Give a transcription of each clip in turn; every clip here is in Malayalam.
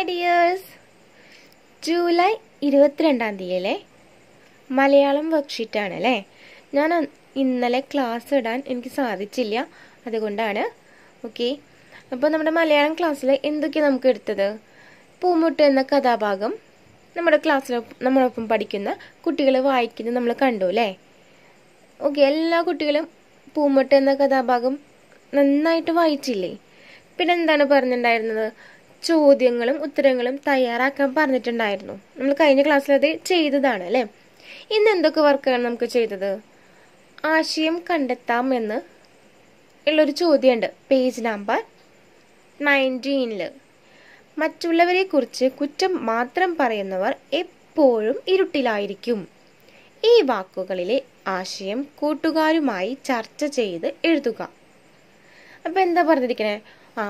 Hi dears, July 22nd തീയതിയിലെ മലയാളം വർക്ക്ഷീറ്റ് ആണല്ലേ. ഞാൻ ഇന്നലെ ക്ലാസ് ഇടാൻ എനിക്ക് സാധിച്ചില്ല, അതുകൊണ്ടാണ്. ഓക്കെ, അപ്പോൾ നമ്മുടെ മലയാളം ക്ലാസ്സിൽ എന്തൊക്കെയാണ് നമുക്ക് എടുത്തത്? പൂമുട്ട് എന്ന കഥാഭാഗം നമ്മുടെ ക്ലാസ്സിൽ നമ്മളൊപ്പം പഠിക്കുന്ന കുട്ടികൾ വായിക്കുന്നത് നമ്മൾ കണ്ടു അല്ലേ. ഓക്കെ, എല്ലാ കുട്ടികളും പൂമുട്ട് എന്ന കഥാഭാഗം നന്നായിട്ട് വായിച്ചില്ലേ? പിന്നെന്താണ് പറഞ്ഞിട്ടുണ്ടായിരുന്നത്? ചോദ്യങ്ങളും ഉത്തരങ്ങളും തയ്യാറാക്കാൻ പറഞ്ഞിട്ടുണ്ടായിരുന്നു. നമ്മൾ കഴിഞ്ഞ ക്ലാസ്സിൽ അത് ചെയ്തതാണ് അല്ലേ. ഇന്ന് എന്തൊക്കെ വർക്കാണ് നമുക്ക് ചെയ്തത്? ആശയം കണ്ടെത്താം എന്ന് ഉള്ളൊരു ചോദ്യമുണ്ട്, പേജ് നമ്പർ 19. മറ്റുള്ളവരെ കുറിച്ച് കുറ്റം മാത്രം പറയുന്നവർ എപ്പോഴും ഇരുട്ടിലായിരിക്കും. ഈ വാക്കുകളിലെ ആശയം കൂട്ടുകാരുമായി ചർച്ച ചെയ്ത് എഴുതുക. അപ്പൊ എന്താ പറഞ്ഞിരിക്കണേ?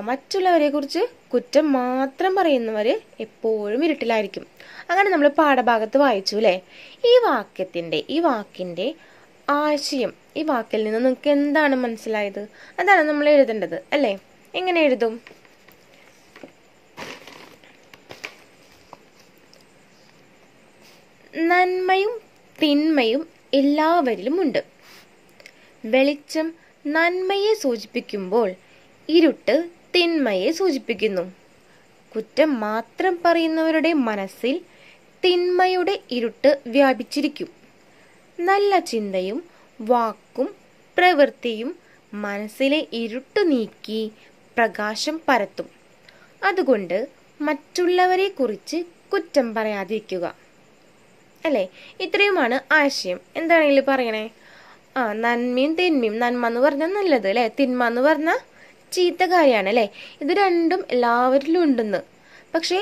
മറ്റുള്ളവരെ കുറിച്ച് കുറ്റം മാത്രം പറയുന്നവര് എപ്പോഴും ഇരുട്ടിലായിരിക്കും. അങ്ങനെ നമ്മൾ പാഠഭാഗത്ത് വായിച്ചു അല്ലേ. ഈ വാക്കിന്റെ ആശയം, ഈ വാക്കിൽ നിന്ന് നിങ്ങൾക്ക് എന്താണ് മനസ്സിലായത്? അതാണ് നമ്മൾ എഴുതേണ്ടത് അല്ലേ. എങ്ങനെ എഴുതും? നന്മയും തിന്മയും എല്ലാവരിലും ഉണ്ട്. വെളിച്ചം നന്മയെ സൂചിപ്പിക്കുമ്പോൾ ഇരുട്ട് തിന്മയെ സൂചിപ്പിക്കുന്നു. കുറ്റം മാത്രം പറയുന്നവരുടെ മനസ്സിൽ തിന്മയുടെ ഇരുട്ട് വ്യാപിച്ചിരിക്കും. നല്ല ചിന്തയും വാക്കും പ്രവൃത്തിയും മനസ്സിലെ ഇരുട്ട് നീക്കി പ്രകാശം പരത്തും. അതുകൊണ്ട് മറ്റുള്ളവരെ കുറിച്ച് കുറ്റം പറയാതിരിക്കുക അല്ലേ. ഇത്രയുമാണ് ആശയം. എന്താണെങ്കിലും പറയണേ. നന്മയും തിന്മയും, നന്മ എന്ന് പറഞ്ഞാൽ നല്ലത് അല്ലേ, തിന്മ എന്ന് പറഞ്ഞാൽ ചീത്ത കാര്യമാണ് അല്ലേ. ഇത് രണ്ടും എല്ലാവരിലും ഉണ്ടെന്ന്. പക്ഷേ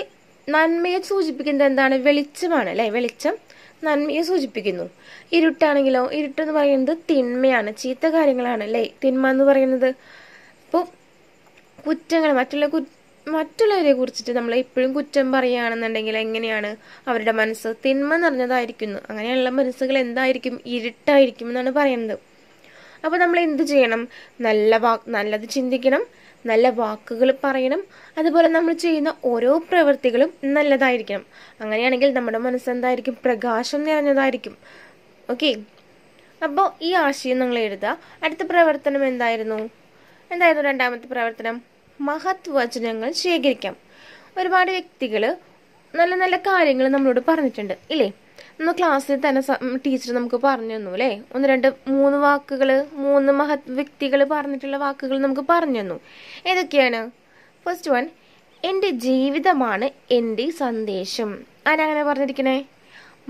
നന്മയെ സൂചിപ്പിക്കുന്നത് എന്താണ്? വെളിച്ചമാണ് അല്ലേ. വെളിച്ചം നന്മയെ സൂചിപ്പിക്കുന്നു. ഇരുട്ടാണെങ്കിലോ, ഇരുട്ടെന്ന് പറയുന്നത് തിന്മയാണ്, ചീത്ത കാര്യങ്ങളാണ് അല്ലേ തിന്മ എന്ന് പറയുന്നത്. അപ്പോൾ കുറ്റങ്ങൾ, മറ്റുള്ളവരെ കുറിച്ചിട്ട് നമ്മൾ എപ്പോഴും കുറ്റം പറയുകയാണെന്നുണ്ടെങ്കിൽ എങ്ങനെയാണ് അവരുടെ മനസ്സ് തിന്മ നിറഞ്ഞതായിരിക്കുന്നു. അങ്ങനെയുള്ള മനസ്സുകൾ എന്തായിരിക്കും? ഇരുട്ടായിരിക്കും എന്നാണ് പറയുന്നത്. അപ്പൊ നമ്മൾ എന്ത് ചെയ്യണം? നല്ലത് ചിന്തിക്കണം, നല്ല വാക്കുകൾ പറയണം. അതുപോലെ നമ്മൾ ചെയ്യുന്ന ഓരോ പ്രവൃത്തികളും നല്ലതായിരിക്കണം. അങ്ങനെയാണെങ്കിൽ നമ്മുടെ മനസ്സെന്തായിരിക്കും? പ്രകാശം നിറഞ്ഞതായിരിക്കും. ഓക്കെ, അപ്പോൾ ഈ ആശയം നിങ്ങൾ എഴുതുക. അടുത്ത പ്രവർത്തനം എന്തായിരുന്നു? രണ്ടാമത്തെ പ്രവർത്തനം, മഹത് വചനങ്ങൾ ശേഖരിക്കാം. ഒരുപാട് വ്യക്തികൾ നല്ല നല്ല കാര്യങ്ങൾ നമ്മളോട് പറഞ്ഞിട്ടുണ്ട് ഇല്ലേ. നമ്മൾ ക്ലാസ്സിൽ തന്നെ ടീച്ചർ നമുക്ക് പറഞ്ഞു തന്നു അല്ലേ. മൂന്ന് മഹത് വ്യക്തികൾ പറഞ്ഞിട്ടുള്ള വാക്കുകൾ നമുക്ക് പറഞ്ഞു തന്നു. ഏതൊക്കെയാണ്? ഫസ്റ്റ് വൺ, എൻ്റെ ജീവിതമാണ് എൻ്റെ സന്ദേശം. ആരങ്ങനെ പറഞ്ഞിരിക്കണേ?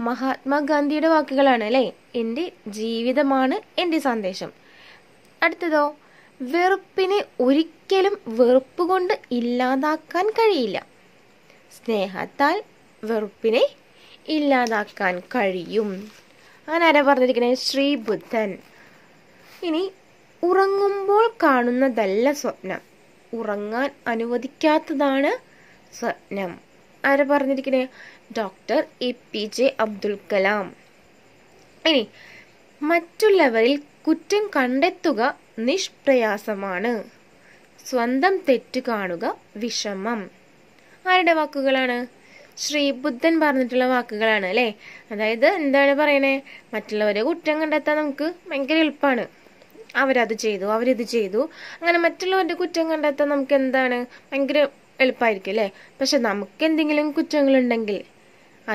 മഹാത്മാഗാന്ധിയുടെ വാക്കുകളാണ് അല്ലേ. എൻ്റെ ജീവിതമാണ് എൻ്റെ സന്ദേശം. അടുത്തതോ, വെറുപ്പിനെ ഒരിക്കലും വെറുപ്പ് കൊണ്ട് ഇല്ലാതാക്കാൻ കഴിയില്ല, സ്നേഹത്താൽ വെറുപ്പിനെ ഇല്ലാതാക്കാൻ കഴിയും. അങ്ങനെ ആരാ പറഞ്ഞിരിക്കുന്നത്? ശ്രീബുദ്ധൻ. ഇനി, ഉറങ്ങുമ്പോൾ കാണുന്നതല്ല സ്വപ്നം, ഉറങ്ങാൻ അനുവദിക്കാത്തതാണ് സ്വപ്നം. ആരാ പറഞ്ഞിരിക്കുന്നത്? Doctor APJ Abdul Kalam. ഇനി, മറ്റുള്ളവരിൽ കുറ്റം കണ്ടെത്തുക നിഷ്പ്രയാസമാണ്, സ്വന്തം തെറ്റ് കാണുക വിഷമം. ആരുടെ വാക്കുകളാണ്? ശ്രീബുദ്ധൻ പറഞ്ഞിട്ടുള്ള വാക്കുകളാണ് അല്ലേ. അതായത് എന്താണ് പറയണേ? മറ്റുള്ളവരെ കുറ്റം കണ്ടെത്താൻ നമുക്ക് ഭയങ്കര എളുപ്പമാണ്. അവരത് ചെയ്തു, അവരിത് ചെയ്തു, അങ്ങനെ മറ്റുള്ളവരുടെ കുറ്റം കണ്ടെത്താൻ നമുക്ക് എന്താണ് ഭയങ്കര എളുപ്പമായിരിക്കും അല്ലേ. പക്ഷെ നമുക്ക് എന്തെങ്കിലും കുറ്റങ്ങളുണ്ടെങ്കിൽ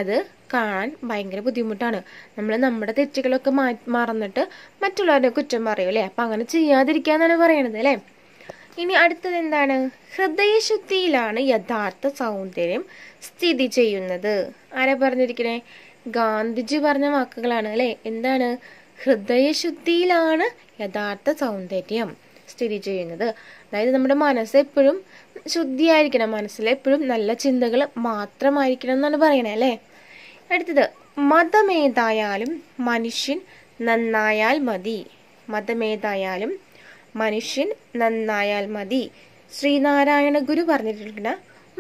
അത് കാണാൻ ഭയങ്കര ബുദ്ധിമുട്ടാണ്. നമ്മൾ നമ്മുടെ തെറ്റുകളൊക്കെ മറന്നിട്ട് മറ്റുള്ളവരുടെ കുറ്റം പറയും അല്ലേ. അപ്പം അങ്ങനെ ചെയ്യാതിരിക്കാന്നാണ് പറയണത് അല്ലേ. ഇനി അടുത്തത് എന്താണ്? ഹൃദയശുദ്ധിയിലാണ് യഥാർത്ഥ സൗന്ദര്യം സ്ഥിതി ചെയ്യുന്നത്. ആരാ പറഞ്ഞിരിക്കണേ? ഗാന്ധിജി പറഞ്ഞ വാക്കുകളാണ് അല്ലേ. എന്താണ്? ഹൃദയശുദ്ധിയിലാണ് യഥാർത്ഥ സൗന്ദര്യം സ്ഥിതി ചെയ്യുന്നത്. അതായത് നമ്മുടെ മനസ്സ് എപ്പോഴും ശുദ്ധിയായിരിക്കണം, മനസ്സിലെപ്പോഴും നല്ല ചിന്തകൾ മാത്രമായിരിക്കണം എന്നാണ് പറയണേ അല്ലേ. അടുത്തത്, മതമേതായാലും മനുഷ്യൻ നന്നായാൽ മതി. മതമേതായാലും മനുഷ്യൻ നന്നായാൽ മതി, ശ്രീനാരായണ ഗുരു പറഞ്ഞിട്ടുള്ള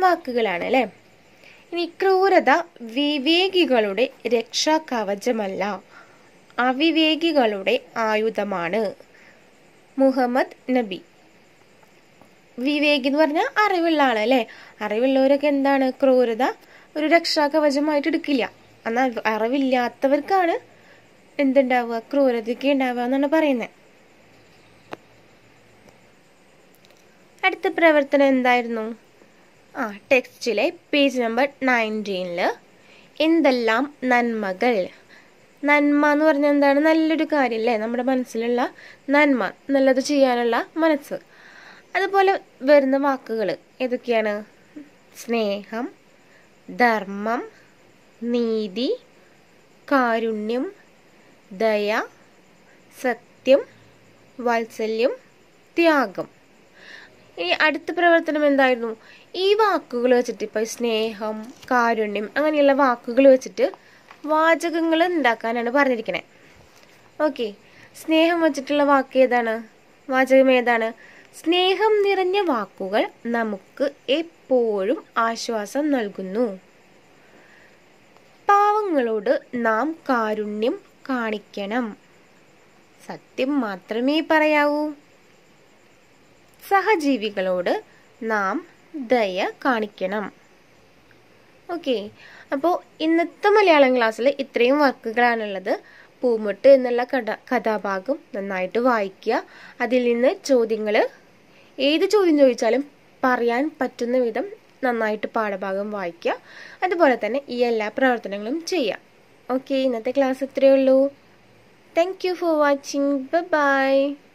വാക്കുകളാണ് അല്ലേ. ഇനി, ക്രൂരത വിവേകികളുടെ രക്ഷാ കവചമല്ല, അവിവേകികളുടെ ആയുധമാണ്, മുഹമ്മദ് നബി. Vivek in Varna, Arivilale, Arivilla Kendana, Crorada, Rudakshaka Vajamai to the Kilia, and Arivilla Tavarkana, and then Dava, Crora, the Kendava, and a parene. At the Preverton and Dirno text Chile, page number 19. In the lump, Nanmagal. Nanma എന്ന് പറഞ്ഞാൽ എന്താണ് നല്ലൊരു കാര്യല്ലേ നമ്മുടെ മനസ്സിലുള്ള നന്മ നല്ലത് ചെയ്യാനുള്ള മനസ്സ് അതുപോലെ വരുന്ന വാക്കുകൾ ഏതൊക്കെയാണ് സ്നേഹം ധർമ്മം നീതി കാരുണ്യം ദയ സത്യം വാത്സല്യം ത്യാഗം ഇനി അടുത്ത പ്രവർത്തനം എന്തായിരുന്നു ഈ വാക്കുകൾ വെച്ചിട്ട് ഇപ്പോൾ സ്നേഹം കാരുണ്യം അങ്ങനെയുള്ള വാക്കുകൾ വെച്ചിട്ട് വാചകങ്ങൾ ഉണ്ടാക്കാനാണ് പറഞ്ഞിരിക്കുന്നത് ഓക്കേ സ്നേഹം വെച്ചിട്ടുള്ള വാക്ക് ഏതാണ് വാചകം ഏതാണ് സ്നേഹം നിറഞ്ഞ വാക്കുകൾ നമുക്ക് എപ്പോഴും ആശ്വാസം നൽകുന്നു പാവങ്ങളോട് നാം കാരുണ്യം കാണിക്കണം സത്യം മാത്രമേ പറയാവൂ സഹജീവികളോട് നാം ദയ കാണിക്കണം Okay, now in the Malayalam class, there are three works. Poomuttu ennalla kathaphagam nannayittu vaayikkuka. Athil ninnu chodyangale ethu chodyam chodyichalum parayan pattunna vidham nannayittu paഠഭാഗം vaayikkuka. Athupole thanne ee ella pravarthanangalum cheyyam. Okay, innathe class ithreyullu. Thank you for watching. Bye bye.